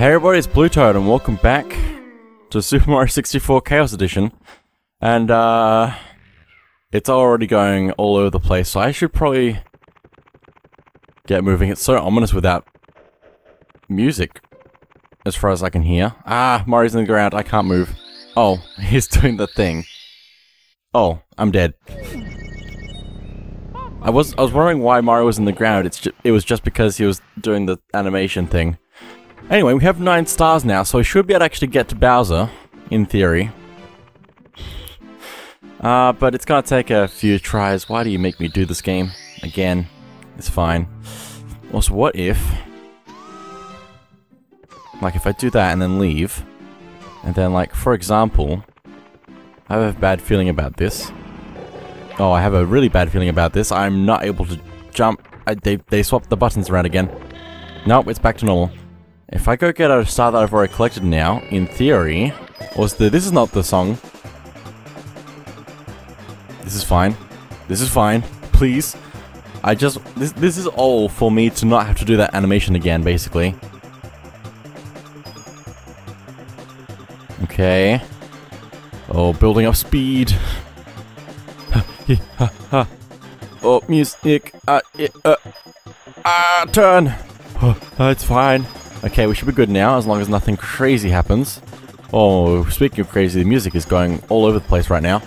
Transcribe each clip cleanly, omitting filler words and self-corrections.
Hey everybody, it's BlueToad and welcome back to Super Mario 64 Chaos Edition. And, it's already going all over the place, so I should probably get moving. It's so ominous without music, as far as I can hear. Ah, Mario's in the ground, I can't move. Oh, he's doing the thing. Oh, I'm dead. I was wondering why Mario was in the ground. It was just because he was doing the animation thing. Anyway, we have 9 stars now, so we should be able to actually get to Bowser, in theory. But it's gonna take a few tries. Why do you make me do this game again? It's fine. Also, what if... like, if I do that and then leave, and then, like, for example... I have a bad feeling about this. Oh, I have a really bad feeling about this. I'm not able to jump. They swapped the buttons around again. Nope, it's back to normal. If I go get a star that I've already collected now, in theory... this is not the song. This is fine. This is fine. Please. This is all for me to not have to do that animation again, basically. Okay. Oh, building up speed. Oh, music. Turn. It's fine. Okay, we should be good now, as long as nothing crazy happens. Oh, speaking of crazy, the music is going all over the place right now.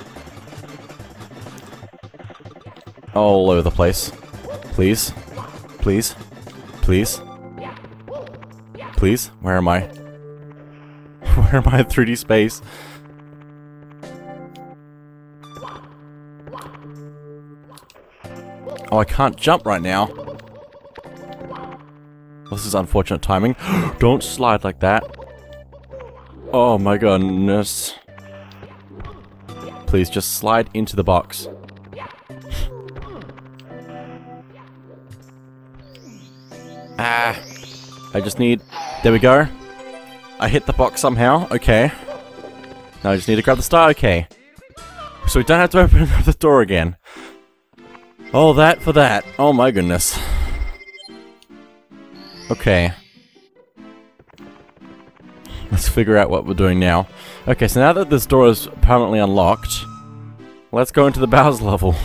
All over the place. Please. Please. Please. Please. Where am I? Where am I in 3D space? Oh, I can't jump right now. This is unfortunate timing. Don't slide like that. Oh my goodness. Please, just slide into the box. Ah. I just need... there we go. I hit the box somehow. Okay. Now I just need to grab the star. Okay. So we don't have to open up the door again. All that for that. Oh my goodness. Okay. Let's figure out what we're doing now. Okay, so now that this door is permanently unlocked, let's go into the Bowser level.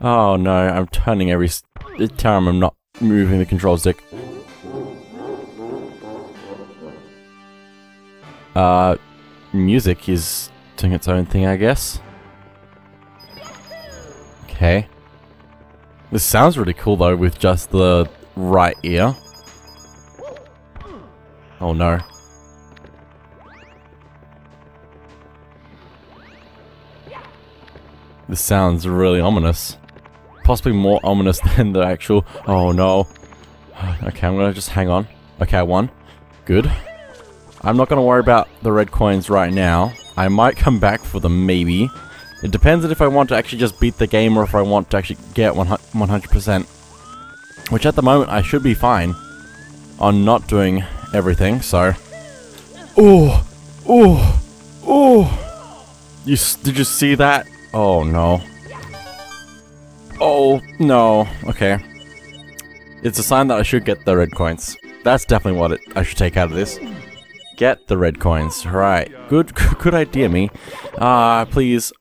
Oh no, I'm turning every time I'm not moving the control stick. Music is doing its own thing, I guess. Okay. This sounds really cool though, with just the... right ear. Oh no. This sounds really ominous. Possibly more ominous than the actual... oh no. Okay, I'm gonna just hang on. Okay, I won. Good. I'm not gonna worry about the red coins right now. I might come back for them, maybe. It depends on if I want to actually just beat the game or if I want to actually get 100%. Which at the moment I should be fine on not doing everything, so... oh! Oh! Oh! Did you see that? Oh no. Oh no. Okay. It's a sign that I should get the red coins. That's definitely what I should take out of this. Get the red coins. Right. Good idea, me. Please.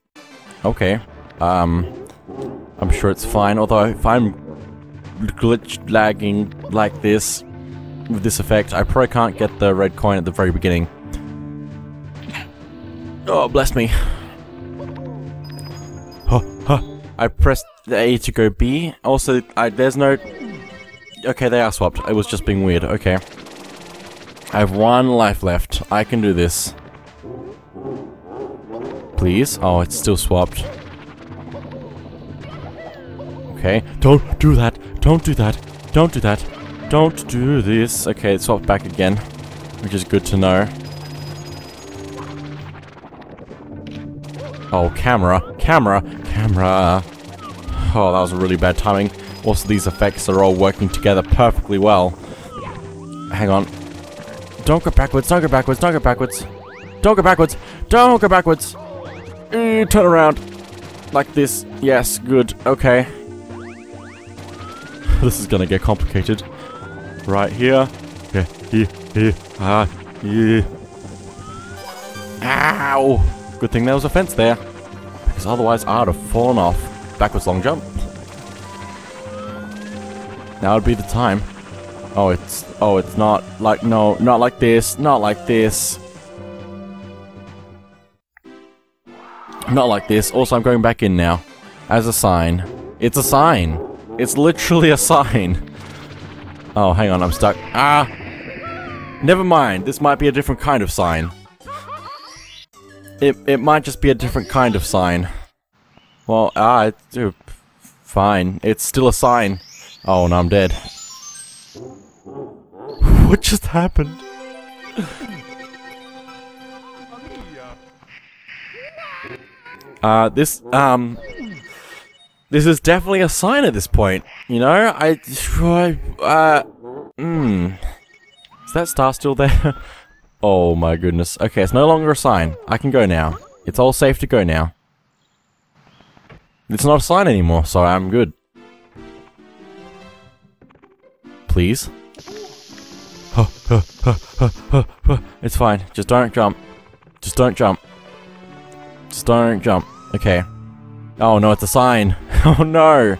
Okay. I'm sure it's fine, although if I'm... glitch lagging like this with this effect, I probably can't get the red coin at the very beginning. Oh, bless me. Huh, huh. I pressed the A to go B. Also, there's no... okay, they are swapped. It was just being weird. Okay. I have 1 life left. I can do this. Please? Oh, it's still swapped. Okay. Don't do that. Don't do that. Don't do that. Don't do this. Okay, it swapped back again, which is good to know. Oh, camera. Camera. Camera. Oh, that was really bad timing. Also, these effects are all working together perfectly well. Hang on. Don't go backwards. Don't go backwards. Don't go backwards. Don't go backwards. Don't go backwards. Turn around. Like this. Yes, good. Okay. This is gonna get complicated. Right here. Ow! Good thing there was a fence there, because otherwise I'd have fallen off. Backwards long jump. Now would be the time. Oh, it's not like, no, not like this, not like this. Not like this. Also, I'm going back in now. As a sign. It's a sign. It's literally a sign. Oh, hang on, I'm stuck. Ah! Never mind, this might be a different kind of sign. It might just be a different kind of sign. Well, fine. It's still a sign. Oh, no, I'm dead. What just happened? This is definitely a sign at this point. You know, Is that star still there? Oh my goodness. Okay, it's no longer a sign. I can go now. It's all safe to go now. It's not a sign anymore, so I'm good. Please. It's fine. Just don't jump. Just don't jump. Just don't jump. Okay. Oh no, it's a sign. Oh no.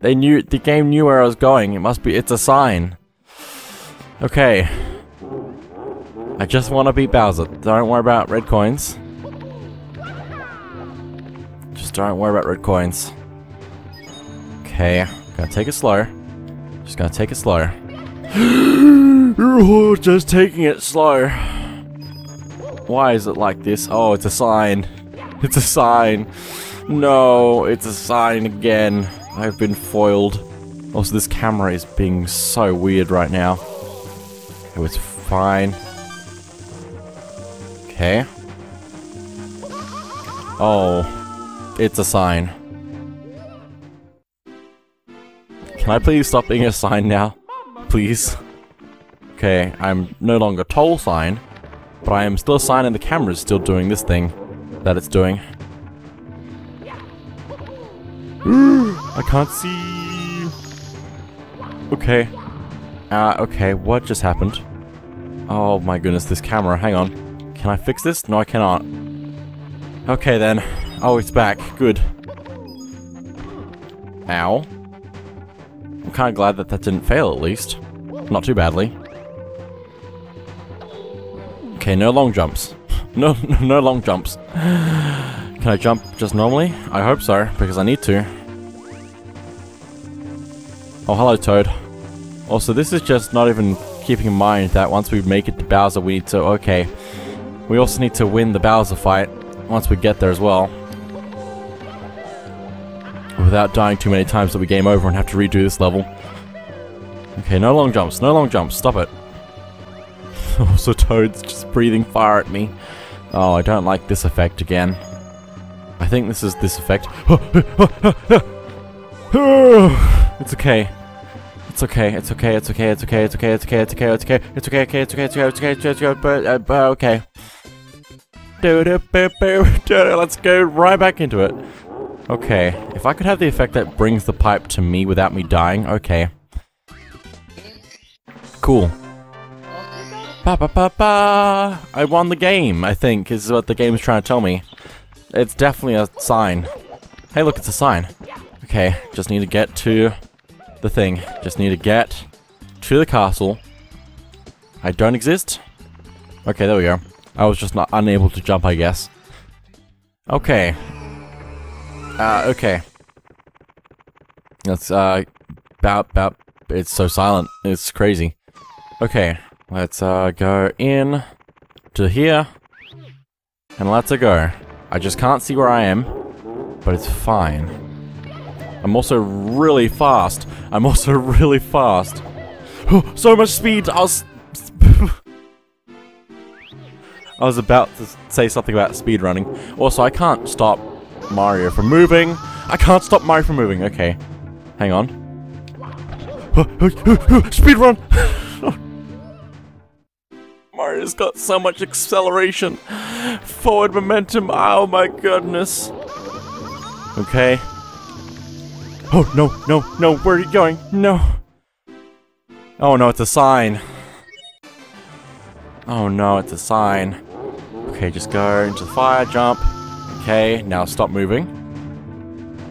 The game knew where I was going. It's a sign. Okay. I just want to beat Bowser. Don't worry about red coins. Just don't worry about red coins. Okay, gonna take it slow. Just gonna take it slow. Just taking it slow. Why is it like this? Oh, it's a sign. It's a sign. No, it's a sign again. I've been foiled. Also, this camera is being so weird right now. It was fine. Okay. Oh, it's a sign. Can I please stop being a sign now? Please. Okay, I'm no longer toll sign, but I am still a sign and the camera's still doing this thing that it's doing. I can't see. Okay. Okay, what just happened? Oh my goodness, this camera, hang on. Can I fix this? No, I cannot. Okay then. Oh, it's back. Good. Ow. I'm kind of glad that that didn't fail, at least. Not too badly. Okay, no long jumps. No long jumps. Can I jump just normally? I hope so, because I need to. Oh, hello, Toad. Also, this is just not even keeping in mind that once we make it to Bowser, we need to... Okay. We also need to win the Bowser fight once we get there as well. Without dying too many times that we game over and have to redo this level. Okay, no long jumps, no long jumps, stop it. Also, Toad's just breathing fire at me. Oh, I don't like this effect again. I think this is this effect. It's okay. It's okay, it's okay, it's okay, it's okay, it's okay, it's okay, it's okay, it's okay, it's okay, it's okay, it's okay, it's okay, but okay. Let's go right back into it. Okay, if I could have the effect that brings the pipe to me without me dying, okay. Cool. Ba ba ba ba! I won the game, I think, is what the game is trying to tell me. It's definitely a sign. Hey look, it's a sign. Okay, just need to get to... the thing. Just need to get to the castle. I don't exist. Okay, there we go. I was just not unable to jump, I guess. Okay. Okay. That's, it's so silent. It's crazy. Okay. Let's, go in to here. And let's go. I just can't see where I am, but it's fine. I'm also really fast. I'm also really fast. Oh, so much speed! I was about to say something about speedrunning. Also, I can't stop Mario from moving. I can't stop Mario from moving. Okay. Hang on. Speedrun! Mario's got so much acceleration. Forward momentum. Oh my goodness. Okay. Oh, no, no, no, where are you going? No. Oh, no, it's a sign. Oh no, it's a sign. Okay, just go into the fire, jump. Okay, now stop moving.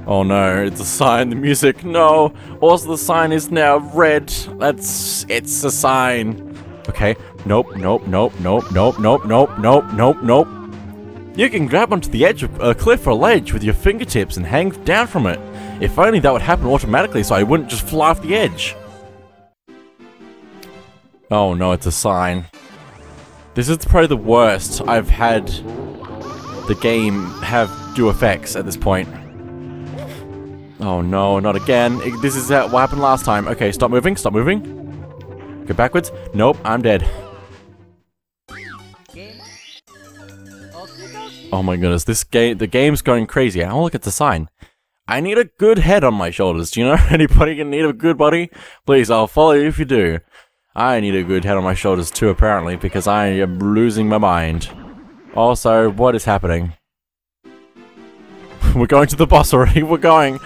Oh no, it's a sign, the music, no! Also the sign is now red. It's a sign. Okay, nope, nope, nope, nope, nope, nope, nope, nope, nope, nope. You can grab onto the edge of a cliff or ledge with your fingertips and hang down from it. If only that would happen automatically so I wouldn't just fly off the edge. Oh no, it's a sign. This is probably the worst I've had the game do effects at this point. Oh no, not again. This is what happened last time. Okay, stop moving, stop moving. Go backwards. Nope, I'm dead. Oh my goodness, this game, the game's going crazy. Oh, look, it's a sign. I need a good head on my shoulders. Do you know anybody can need a good body? Please, I'll follow you if you do. I need a good head on my shoulders too, apparently, because I am losing my mind. Also, what is happening? We're going to the boss already. We're going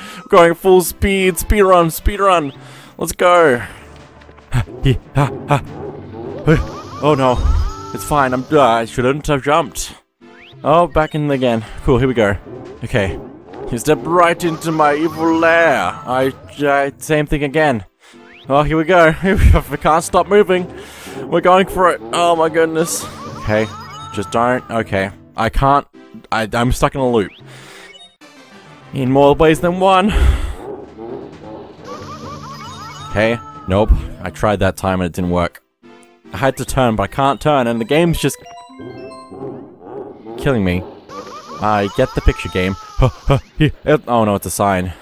full speed. Speed run. Let's go. Oh no, it's fine. I shouldn't have jumped. Oh, back in again. Cool, here we go. Okay. You step right into my evil lair. Same thing again. Oh, here we go. I can't stop moving. We're going for it. Oh my goodness. Okay. Just don't. Okay. I can't. I'm stuck in a loop. In more ways than one. Okay. Nope. I tried that time and it didn't work. I had to turn, but I can't turn, and the game's just killing me. I get the picture, game. Oh no, it's a sign.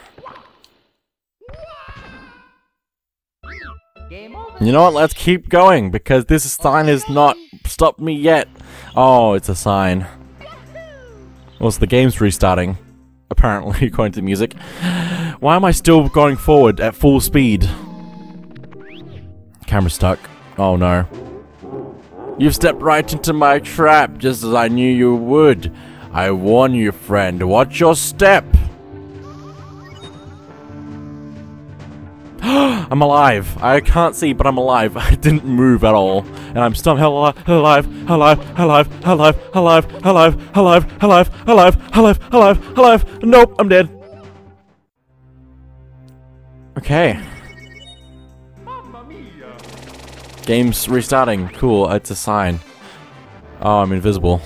You know what? Let's keep going because this sign has not stopped me yet. Oh, it's a sign. Also, the game's restarting, apparently, according to the music. Why am I still going forward at full speed? Camera's stuck. Oh no. You've stepped right into my trap, just as I knew you would. I warn you, friend, watch your step! I'm alive! I can't see, but I'm alive. I didn't move at all. And I'm somehow alive. Nope, I'm dead. Okay. Game's restarting. Cool, it's a sign. Oh, I'm invisible.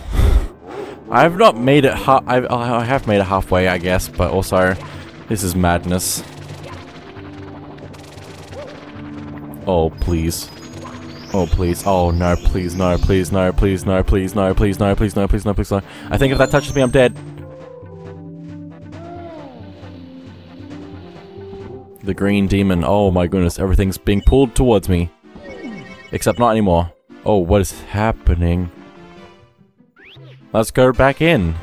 I've not made it I have made it halfway, I guess, but also, this is madness. Oh, please. Oh, please. Oh, no, please, no, please, no, please, no, please, no, please, no, please, no, please, no, please, no. I think if that touches me, I'm dead. The green demon. Oh, my goodness. Everything's being pulled towards me. Except not anymore. Oh, what is happening? Let's go back in.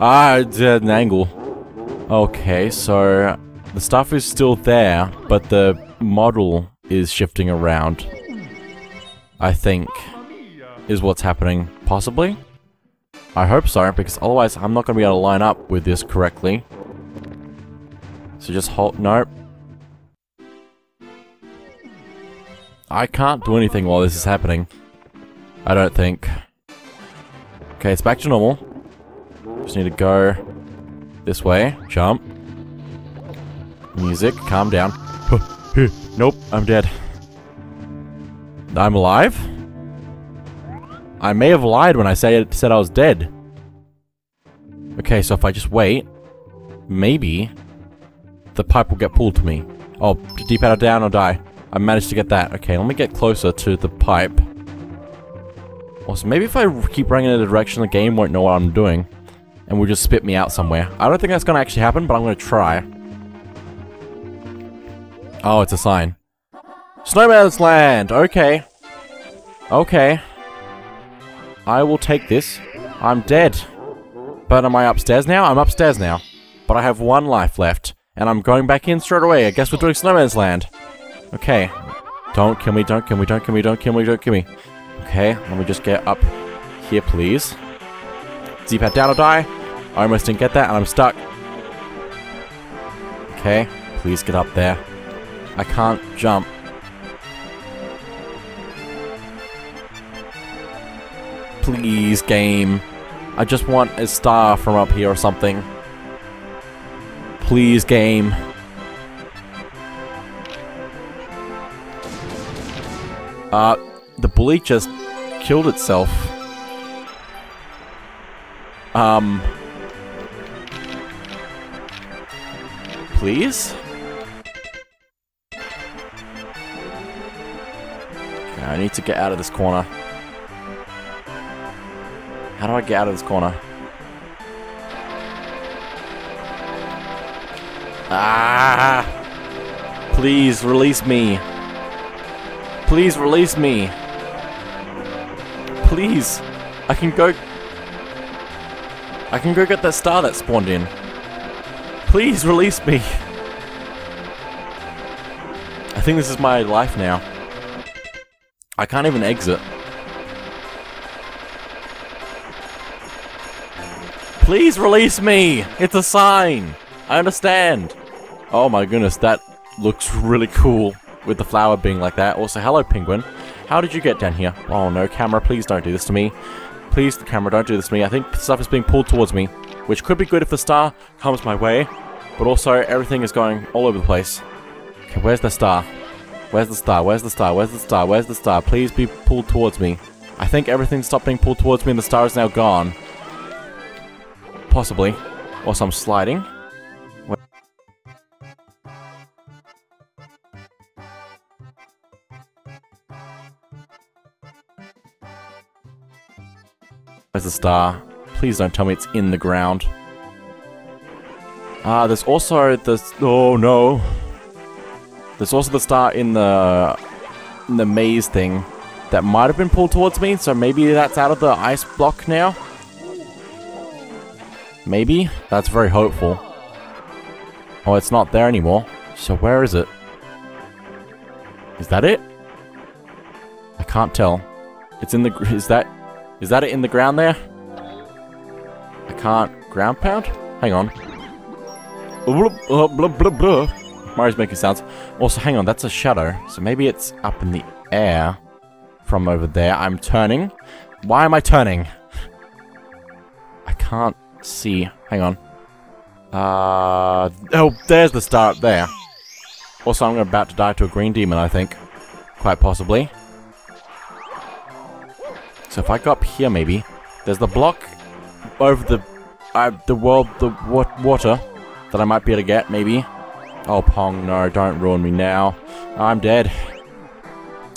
Ah, I did an angle. Okay, so the stuff is still there, but the model is shifting around, I think, is what's happening, possibly? I hope so, because otherwise I'm not going to be able to line up with this correctly. So just hold, nope. I can't do anything while this is happening, I don't think. Okay, it's back to normal. Just need to go this way. Jump. Music, calm down. Nope, I'm dead. I'm alive? I may have lied when I said I was dead. Okay, so if I just wait, maybe the pipe will get pulled to me. Oh, D-pad or down or die. I managed to get that. Okay, let me get closer to the pipe. Also, maybe if I keep running in a direction, the game won't know what I'm doing, and will just spit me out somewhere. I don't think that's gonna actually happen, but I'm gonna try. Oh, it's a sign. Snowman's Land! Okay. Okay. I will take this. I'm dead. But am I upstairs now? I'm upstairs now. But I have one life left, and I'm going back in straight away. I guess we're doing Snowman's Land. Okay. Don't kill me, don't kill me, don't kill me, don't kill me, don't kill me. Okay, let me just get up here, please. Z-pad down or die. I almost didn't get that, and I'm stuck. Okay, please get up there. I can't jump. Please, game. I just want a star from up here or something. Please, game. The bully just killed itself. Please? Okay, I need to get out of this corner. How do I get out of this corner? Ah! Please release me. Please release me. Please. I can go get that star that spawned in. Please release me. I think this is my life now. I can't even exit. Please release me. It's a sign. I understand. Oh my goodness, that looks really cool. With the flower being like that. Also, hello, penguin. How did you get down here? Oh no, camera, please don't do this to me. Please, the camera, don't do this to me. I think stuff is being pulled towards me, which could be good if the star comes my way, but also everything is going all over the place. Okay, where's the star? Where's the star? Where's the star? Where's the star? Where's the star? Please be pulled towards me. I think everything stopped being pulled towards me and the star is now gone. Possibly. Also, I'm sliding. Where's the star? Please don't tell me it's in the ground. Ah, there's also the... Oh, no. There's also the star in the... maze thing. That might have been pulled towards me, so maybe that's out of the ice block now? Maybe? That's very hopeful. Oh, it's not there anymore. So where is it? Is that it? I can't tell. It's in the... Is that it in the ground there? I can't... Ground pound? Hang on. Mario's making sounds. Also, hang on, that's a shadow. So maybe it's up in the air from over there. I'm turning. Why am I turning? I can't see. Hang on. Oh, there's the star up there. Also, I'm about to die to a green demon, I think. Quite possibly. So if I go up here, maybe there's the block over the water that I might be able to get, maybe. Oh, Pong, no, don't ruin me now. I'm dead.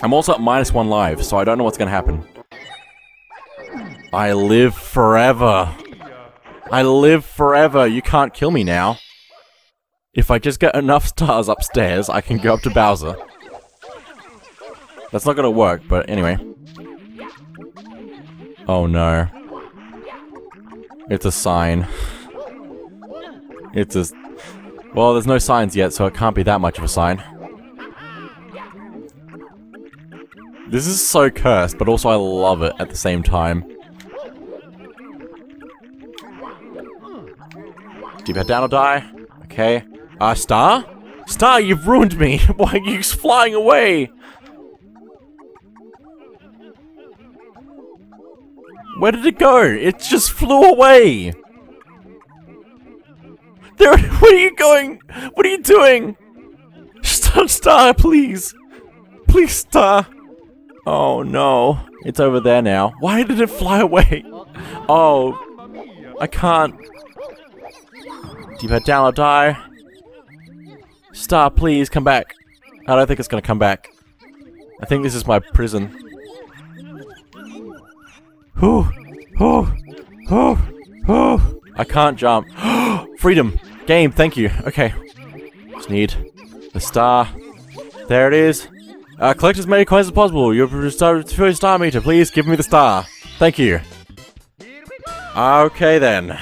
I'm also at -1 life, so I don't know what's gonna happen. I live forever. I live forever. You can't kill me now. If I just get enough stars upstairs, I can go up to Bowser. That's not gonna work, but anyway. Oh no. It's a sign. It's a... Well, there's no signs yet, so it can't be that much of a sign. This is so cursed, but also I love it at the same time. Do you head down or die? Okay. Star? Star, you've ruined me! Why are you flying away? Where did it go? It just flew away! There, where are you going? What are you doing? Star, please! Please, star! Oh no, it's over there now. Why did it fly away? Oh, I can't. Do you head down or die? Star, please, come back. I don't think it's gonna come back. I think this is my prison. I can't jump. Freedom! Game, thank you. Okay. Just need the star. There it is. Collect as many coins as possible. You'll fill your star meter. Please give me the star. Thank you. Okay then.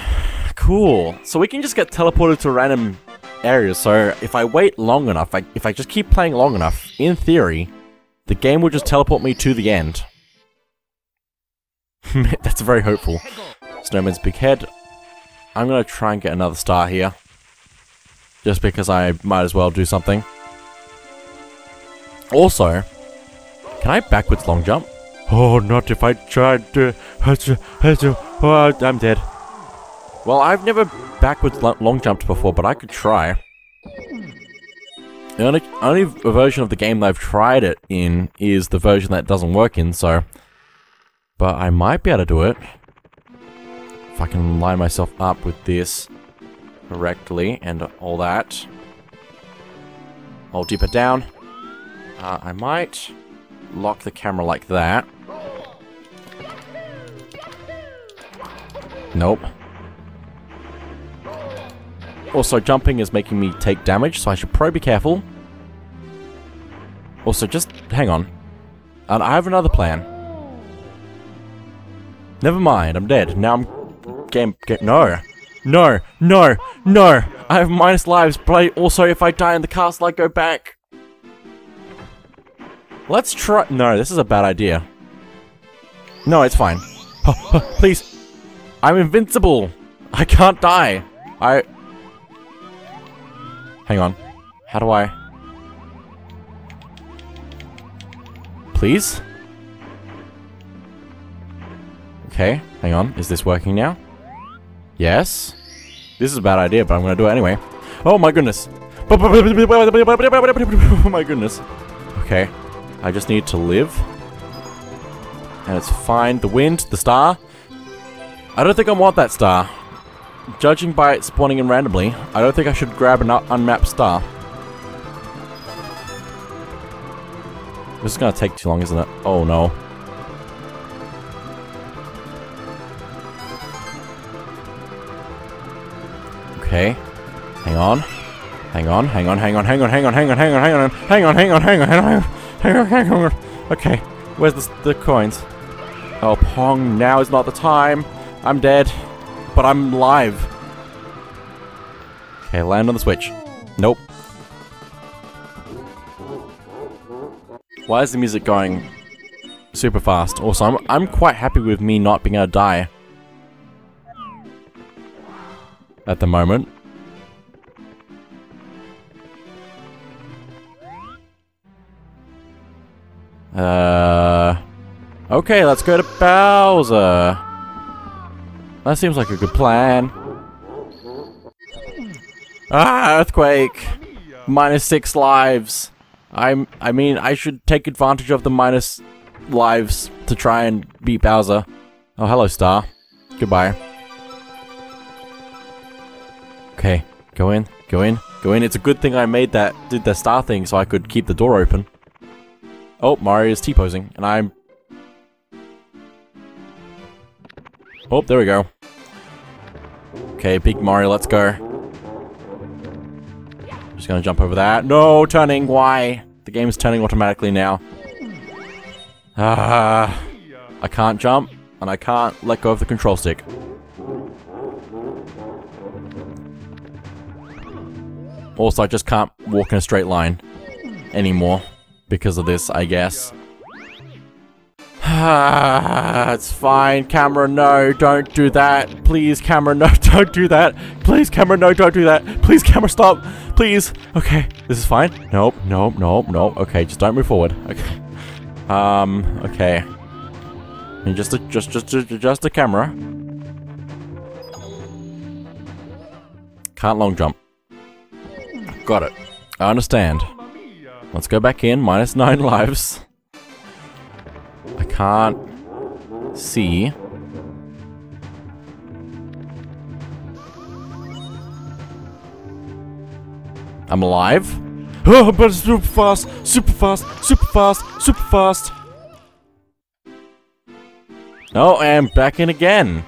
Cool. So we can just get teleported to random areas. So if I wait long enough, if I just keep playing long enough, in theory, the game will just teleport me to the end. That's very hopeful. Snowman's big head. I'm gonna try and get another star here. Just because I might as well do something. Also, can I backwards long jump? Oh, not if I tried to. Oh, I'm dead. Well, I've never backwards long jumped before, but I could try. The only version of the game that I've tried it in is the version that doesn't work in, so... But I might be able to do it. If I can line myself up with this correctly and all that. I'll dip it down. I might lock the camera like that. Nope. Also, jumping is making me take damage, so I should probably be careful. Also, just hang on. And I have another plan. Never mind, I'm dead. Now I'm... No. No. No. No. I have minus lives, but I also, if I die in the castle, I go back. Let's try... No, this is a bad idea. No, it's fine. Please. I'm invincible. I can't die. Hang on. How do I... Please? Okay, hang on. Is this working now? Yes. This is a bad idea, but I'm gonna do it anyway. Oh my goodness. Oh my goodness. Okay. I just need to live. And it's fine. The wind, the star. I don't think I want that star. Judging by it spawning in randomly, I don't think I should grab an unmapped star. This is gonna take too long, isn't it? Oh no. Okay. Hang on. Hang on, hang on, hang on, hang on, hang on, hang on, hang on, hang on, hang on, hang on, hang on, hang on, hang on. Okay. Where's the coins? Oh, Pong, now is not the time. I'm dead. But I'm live. Okay, land on the switch. Nope. Why is the music going super fast? Also, I'm quite happy with me not being able to die. At the moment. Okay, let's go to Bowser. That seems like a good plan. Ah, earthquake! -6 lives. I mean, I should take advantage of the minus lives to try and beat Bowser. Oh, hello, star. Goodbye. Okay, go in, go in, go in. It's a good thing I made that, did the star thing so I could keep the door open. Oh, Mario's T-posing, and I'm... Oh, there we go. Okay, big Mario, let's go. Just gonna jump over that. No, turning, why? The game's turning automatically now. Ah, I can't jump, and I can't let go of the control stick. Also, I just can't walk in a straight line anymore because of this, I guess. It's fine, camera, no, don't do that. Please, camera, no, don't do that. Please, camera, no, don't do that. Please, camera, stop. Please. Okay, this is fine. Nope, nope, nope, nope. Okay, just don't move forward. Okay. Okay. And just adjust the camera. Can't long jump. Got it. I understand. Let's go back in, -9 lives. I can't see. I'm alive. Oh, but it's super fast, super fast, super fast, super fast. Oh, and back in again.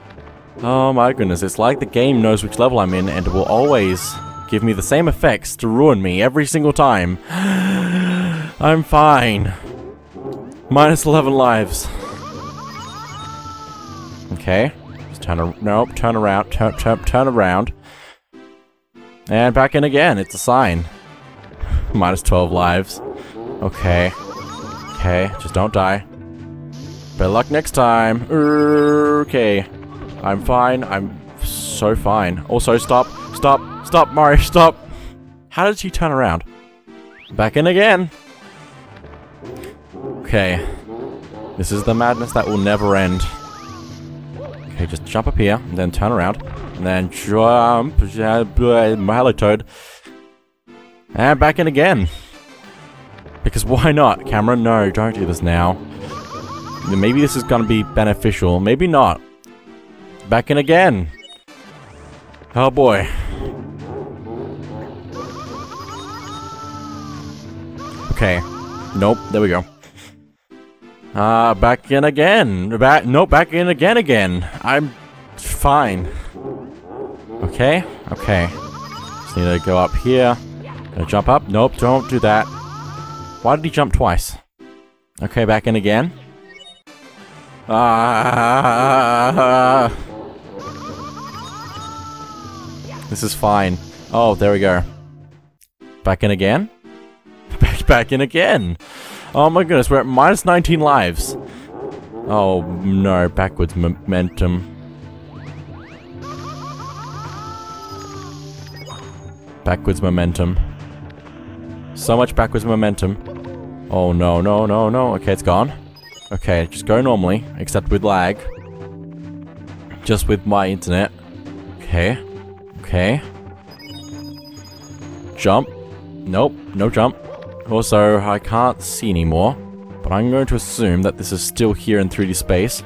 Oh my goodness, it's like the game knows which level I'm in and it will always give me the same effects to ruin me every single time. I'm fine. -11 lives. Okay. Just turn around, turn around. And back in again, it's a sign. -12 lives. Okay. Okay, just don't die. Better luck next time. Okay. I'm fine, I'm so fine. Also, stop, stop, stop, Mario, stop! How did she turn around? Back in again! Okay. This is the madness that will never end. Okay, just jump up here, and then turn around, and then jump. Hello, Toad. And back in again. Because why not, Cameron? No, don't do this now. Maybe this is gonna be beneficial. Maybe not. Back in again. Oh boy. Okay. Nope. There we go. Back in again. Back in again. I'm fine. Okay. Okay. Just need to go up here. Gonna jump up. Nope. Don't do that. Why did he jump twice? Okay. Back in again. This is fine. Oh, there we go. Back in again. Back in again. Oh my goodness, we're at minus 19 lives. Oh no, backwards momentum. Backwards momentum. So much backwards momentum. Oh no, no, no, no. Okay, it's gone. Okay, just go normally, except with lag. Just with my internet. Okay. Okay. Jump. Nope, no jump. Also, I can't see anymore, but I'm going to assume that this is still here in 3D space.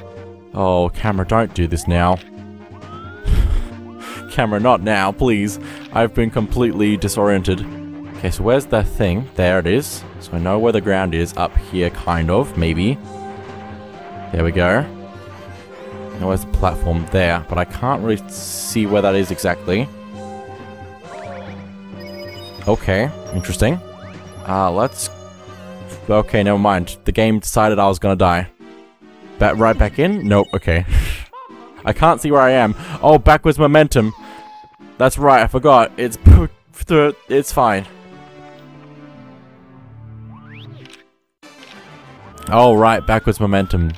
Oh, camera, don't do this now. Camera, not now, please. I've been completely disoriented. Okay, so where's that thing? There it is. So I know where the ground is, up here, kind of, maybe. There we go. Now where's the platform? There, but I can't really see where that is exactly. Okay, interesting. Let's... Okay, never mind. The game decided I was gonna die. Right back in? Nope, okay. I can't see where I am. Oh, backwards momentum. That's right, I forgot. It's fine. Oh, right, backwards momentum.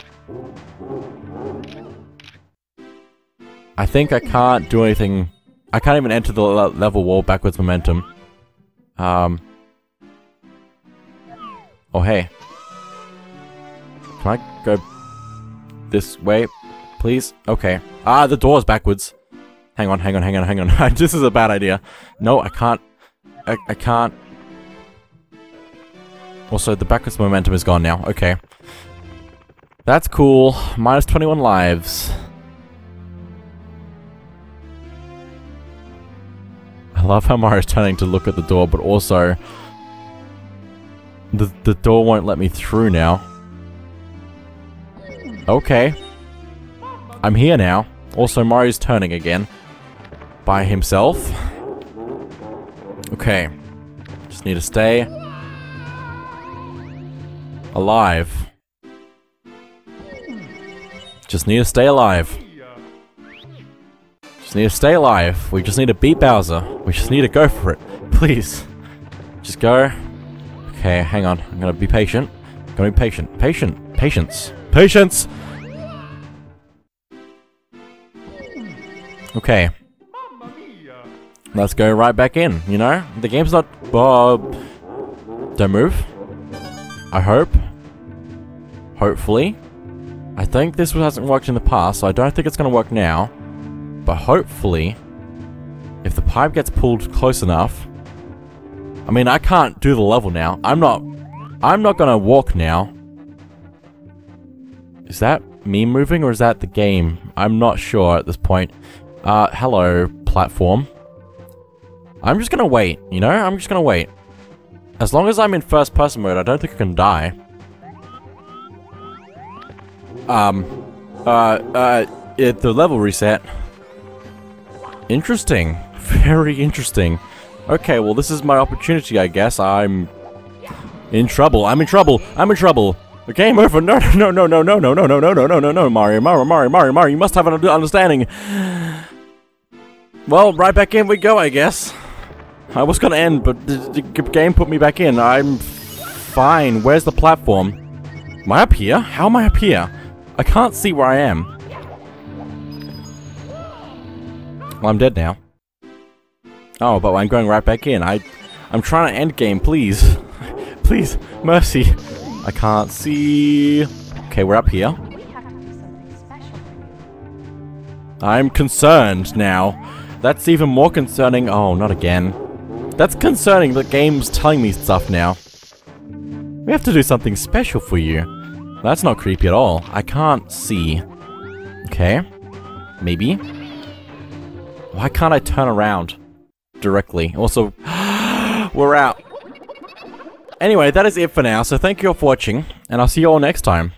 I think I can't do anything. I can't even enter the level wall backwards momentum. Oh, hey. Can I go this way, please? Okay. Ah, the door's backwards. Hang on, hang on, hang on, hang on. This is a bad idea. No, I can't. I can't. Also, the backwards momentum is gone now. Okay. That's cool. Minus 21 lives. I love how Mario's turning to look at the door, but also... The door won't let me through now. Okay. I'm here now. Also, Mario's turning again. By himself. Okay. Just need to stay... alive. Just need to stay alive. Just need to stay alive. We just need to beat Bowser. We just need to go for it. Please. Just go... Okay, hang on. I'm gonna be patient. I'm gonna be patient. Patient. Patience. Patience! Okay. Let's go right back in, you know? The game's not... Don't move. I hope. Hopefully. I think this hasn't worked in the past, so I don't think it's gonna work now. But hopefully... if the pipe gets pulled close enough... I mean, I can't do the level now. I'm not gonna walk now. Is that me moving or is that the game? I'm not sure at this point. Hello, platform. I'm just gonna wait, you know? I'm just gonna wait. As long as I'm in first person mode, I don't think I can die. The level reset. Interesting. Very interesting. Okay, well this is my opportunity, I guess. I'm... in trouble. I'm in trouble. I'm in trouble. The game over. No, no, no, no, no, no, no, no, no, no, no, no, no, Mario, Mario, Mario, Mario, Mario, you must have an understanding. Well, right back in we go, I guess. I was gonna end, but the game put me back in. I'm... fine. Where's the platform? Am I up here? How am I up here? I can't see where I am. Well, I'm dead now. Oh, but I'm going right back in. I'm trying to end game, please. Please, mercy. I can't see. Okay, we're up here. I'm concerned now. That's even more concerning. Oh, not again. That's concerning. The game's telling me stuff now. We have to do something special for you. That's not creepy at all. I can't see. Okay. Maybe. Why can't I turn around directly? Also, we're out. Anyway, that is it for now. So thank you all for watching, and I'll see you all next time.